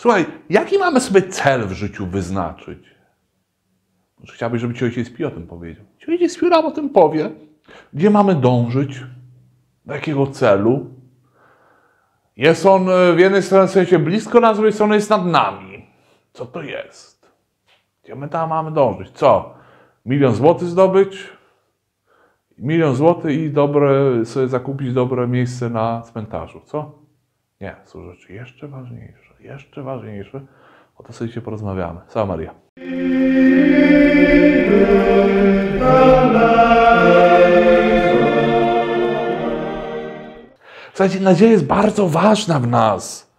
Słuchaj, jaki mamy sobie cel w życiu wyznaczyć? Może chciałbyś, żeby ci Ojciec Pio o tym powiedział. Ci Ojciec Pio nam o tym powie. Gdzie mamy dążyć? Do jakiego celu? Jest on w jednej sensie blisko nas, z drugiej strony jest nad nami. Co to jest? Gdzie my tam mamy dążyć? Co? 1 000 000 złotych zdobyć? 1 000 000 złotych i dobre, sobie zakupić dobre miejsce na cmentarzu, co? Nie, są rzeczy jeszcze ważniejsze, o to sobie się porozmawiamy. Sała Maria. Słuchajcie, nadzieja jest bardzo ważna w nas,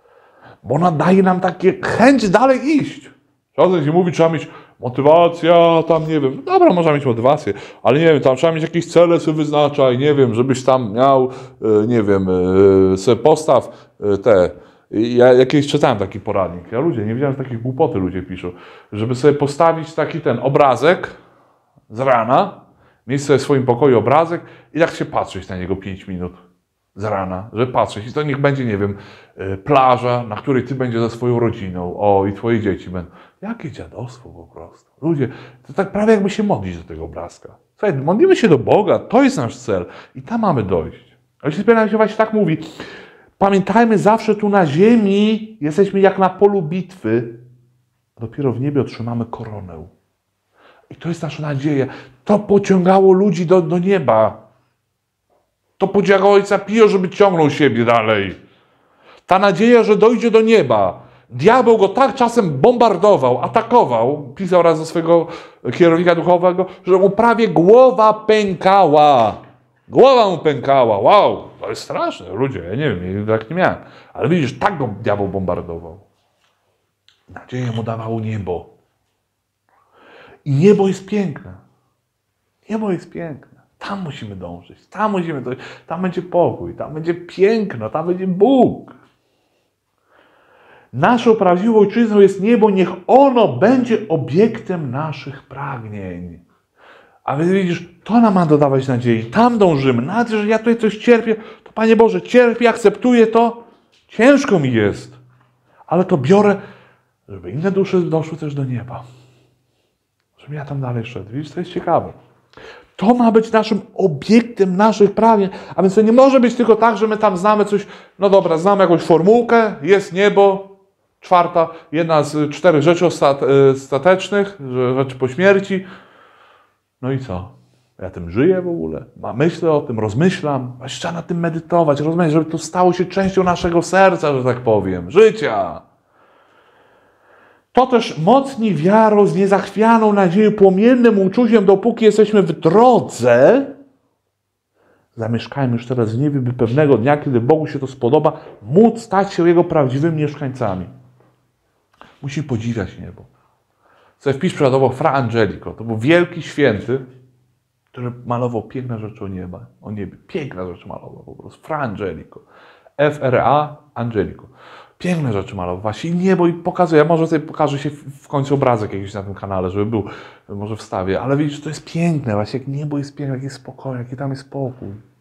bo ona daje nam takie chęć dalej iść. Czasem się mówi, trzeba mieć motywacja, tam nie wiem, dobra, można mieć motywację, ale nie wiem, tam trzeba mieć jakieś cele sobie wyznaczaj, nie wiem, żebyś tam miał, nie wiem, sobie postaw te, ja jakieś czytałem taki poradnik, ja ludzie, nie wiedziałem, że takie głupoty ludzie piszą, żeby sobie postawić taki ten obrazek z rana, mieć sobie w swoim pokoju obrazek i tak się patrzeć na niego 5 minut z rana, żeby patrzeć i to niech będzie, nie wiem, plaża, na której ty będziesz ze swoją rodziną, o i twoje dzieci będą. Jakie dziadostwo po prostu. Ludzie, to tak prawie jakby się modlić do tego obrazka. Słuchaj, modlimy się do Boga, to jest nasz cel i tam mamy dojść. Ale się właśnie tak mówi, pamiętajmy zawsze tu na ziemi, jesteśmy jak na polu bitwy, a dopiero w niebie otrzymamy koronę. I to jest nasza nadzieja. To pociągało ludzi do nieba. To pociągało Ojca Pio, żeby ciągnął siebie dalej. Ta nadzieja, że dojdzie do nieba. Diabeł go tak czasem bombardował, atakował, pisał raz do swojego kierownika duchowego, że mu prawie głowa pękała. Głowa mu pękała. Wow, to jest straszne. Ludzie, ja nie wiem, jak nie miałem. Ale widzisz, tak go diabeł bombardował. Nadzieję mu dawało niebo. I niebo jest piękne. Niebo jest piękne. Tam musimy dążyć. Tam musimy dojść. Tam będzie pokój. Tam będzie piękno. Tam będzie Bóg. Naszą prawdziwą ojczyzną jest niebo, niech ono będzie obiektem naszych pragnień. A więc widzisz, to nam ma dodawać nadziei, tam dążymy. Nawet jeżeli ja tutaj coś cierpię, to Panie Boże, cierpię, akceptuję to, ciężko mi jest, ale to biorę, żeby inne dusze doszły też do nieba. Żebym ja tam dalej szedł. Widzisz, to jest ciekawe. To ma być naszym obiektem naszych pragnień. A więc to nie może być tylko tak, że my tam znamy coś, no dobra, znamy jakąś formułkę, jest niebo, czwarta, jedna z 4 rzeczy ostatecznych, rzeczy po śmierci. No i co? Ja tym żyję w ogóle? Myślę o tym, rozmyślam. Właśnie trzeba nad tym medytować, rozumieć, żeby to stało się częścią naszego serca, że tak powiem, życia. To też mocni wiarą z niezachwianą nadzieją, płomiennym uczuciem, dopóki jesteśmy w drodze, zamieszkajmy już teraz w niebie, by pewnego dnia, kiedy Bogu się to spodoba, móc stać się Jego prawdziwymi mieszkańcami. Musimy podziwiać niebo. Sobie wpisz przykładowo Fra Angelico. To był wielki święty, który malował piękne rzeczy o niebie. Piękne rzeczy malował po prostu. Fra Angelico. F-R-A Angelico. Piękne rzeczy malował. Właśnie niebo i pokazuje. Ja może sobie pokażę się w końcu obrazek jakiś na tym kanale, żeby był. Może wstawię. Ale widzisz, to jest piękne. Właśnie jak niebo jest piękne, jak jest spokojne, jaki tam jest spokój.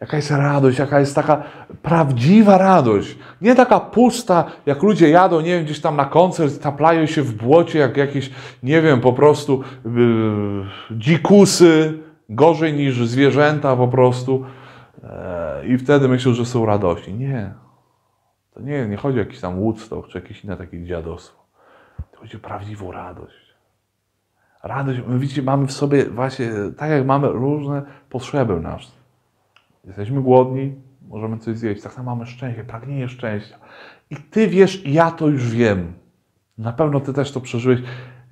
Jaka jest radość, jaka jest taka prawdziwa radość. Nie taka pusta, jak ludzie jadą, nie wiem, gdzieś tam na koncert, taplają się w błocie, jak jakieś, nie wiem, po prostu dzikusy, gorzej niż zwierzęta po prostu. I wtedy myślą, że są radości. Nie. To nie chodzi o jakiś tam Woodstock, czy jakieś inne takie dziadostwo. To chodzi o prawdziwą radość. Radość, my widzicie, mamy w sobie właśnie, tak jak mamy różne potrzeby nasze. Jesteśmy głodni, możemy coś zjeść. Tak samo mamy szczęście, pragnienie szczęścia. I ty wiesz, i ja to już wiem. Na pewno ty też to przeżyłeś.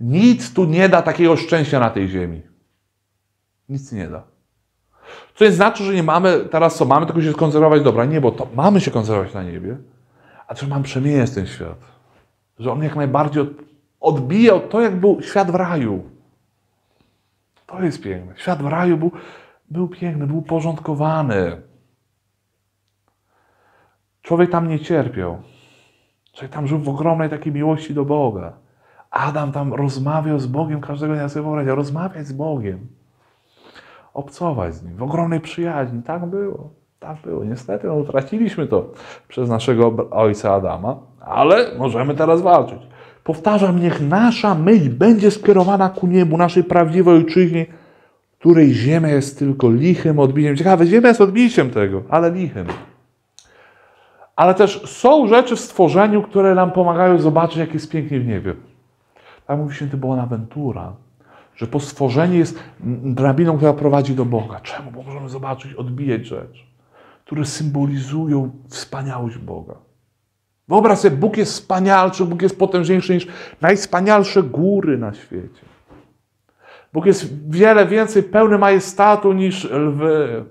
Nic tu nie da takiego szczęścia na tej ziemi. Nic nie da. Co nie znaczy, że nie mamy teraz co mamy, tylko się konserwować. Dobra, nie, bo to mamy się konserwować na niebie, a też mamy przemieniać ten świat. Że on jak najbardziej odbijał to, jak był świat w raju. To jest piękne. Świat w raju był piękny, był uporządkowany. Człowiek tam nie cierpiał. Człowiek tam żył w ogromnej takiej miłości do Boga. Adam tam rozmawiał z Bogiem każdego dnia, sobie wyobraził, rozmawiać z Bogiem. Obcować z Nim, w ogromnej przyjaźni. Tak było. Tak było. Niestety no, utraciliśmy to przez naszego ojca Adama, ale możemy teraz walczyć. Powtarzam, niech nasza myśl będzie skierowana ku niebu, naszej prawdziwej ojczyźnie, której ziemia jest tylko lichym odbiciem. Ciekawe, ziemia jest odbiciem tego, ale lichym. Ale też są rzeczy w stworzeniu, które nam pomagają zobaczyć, jak jest pięknie w niebie. Tam mówi święty Bonaventura, że po stworzeniu jest drabiną, która prowadzi do Boga. Czemu? Bo możemy zobaczyć, odbijać rzeczy, które symbolizują wspaniałość Boga. Wyobraź sobie, Bóg jest wspanialszy, Bóg jest potężniejszy niż najwspanialsze góry na świecie. Bóg jest wiele więcej pełny majestatu niż lwy.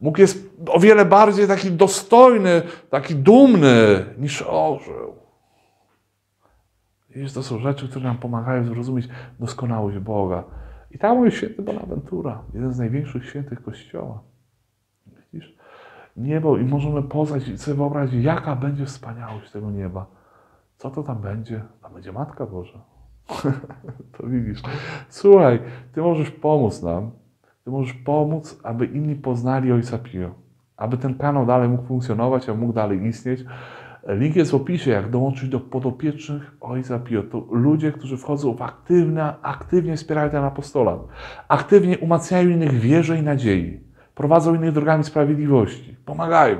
Bóg jest o wiele bardziej taki dostojny, taki dumny niż orzeł. I to są rzeczy, które nam pomagają zrozumieć doskonałość Boga. I tam jest święty Bonaventura, jeden z największych świętych Kościoła. Widzisz? Niebo i możemy poznać i sobie wyobrazić, jaka będzie wspaniałość tego nieba. Co to tam będzie? Tam będzie Matka Boża. To widzisz. Słuchaj, ty możesz pomóc nam. Ty możesz pomóc, aby inni poznali Ojca Pio. Aby ten kanał dalej mógł funkcjonować, aby mógł dalej istnieć. Link jest w opisie, jak dołączyć do podopiecznych Ojca Pio. To ludzie, którzy wchodzą w aktywnie wspierają ten apostolat. Aktywnie umacniają innych w wierze i nadziei. Prowadzą innych drogami sprawiedliwości. Pomagają.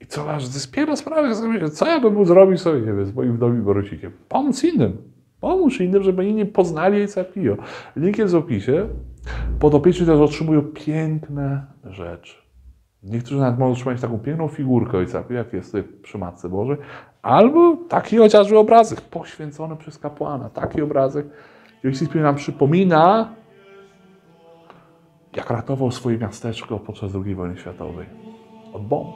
I co masz? To jest pierwsza sprawa, co ja bym mógł zrobić sobie, nie wiem, z moim domem Borusikiem. Pomóc innym. Pomóż innym, żeby inni poznali Ojca Pio. Link jest w opisie. Podopieczni też otrzymują piękne rzeczy. Niektórzy nawet mogą otrzymać taką piękną figurkę Ojca Pio, jak jest tutaj przy Matce Bożej, albo taki chociażby obrazek poświęcony przez kapłana. Taki obrazek, gdzie Ojciec Pio nam przypomina, jak ratował swoje miasteczko podczas II wojny światowej. Od bomb.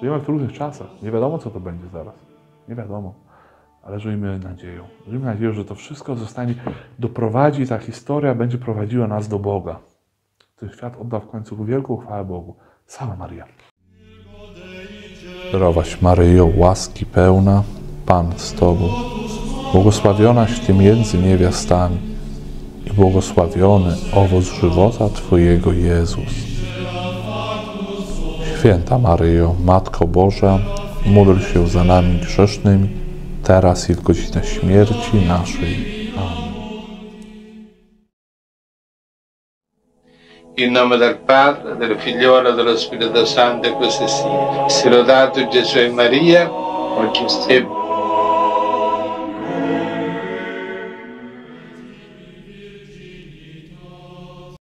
Żyjemy w trudnych czasach. Nie wiadomo, co to będzie zaraz. Nie wiadomo. Ale żyjmy nadzieją. Żyjmy nadzieją, że to wszystko zostanie, doprowadzi, ta historia będzie prowadziła nas do Boga. Ten świat odda w końcu wielką chwałę Bogu. Sama Maria. Zdrowaś Maryjo, łaski pełna, Pan z Tobą. Błogosławionaś Ty między niewiastami i błogosławiony owoc żywota Twojego, Jezus. Święta Maryjo, Matko Boża, módl się za nami grzesznymi, teraz i w godzinę śmierci naszej. Amen. In nome del Padre, del Figliolo, dello Spirito Santo, così sia. Lodato Gesù e Maria, oggi sempre.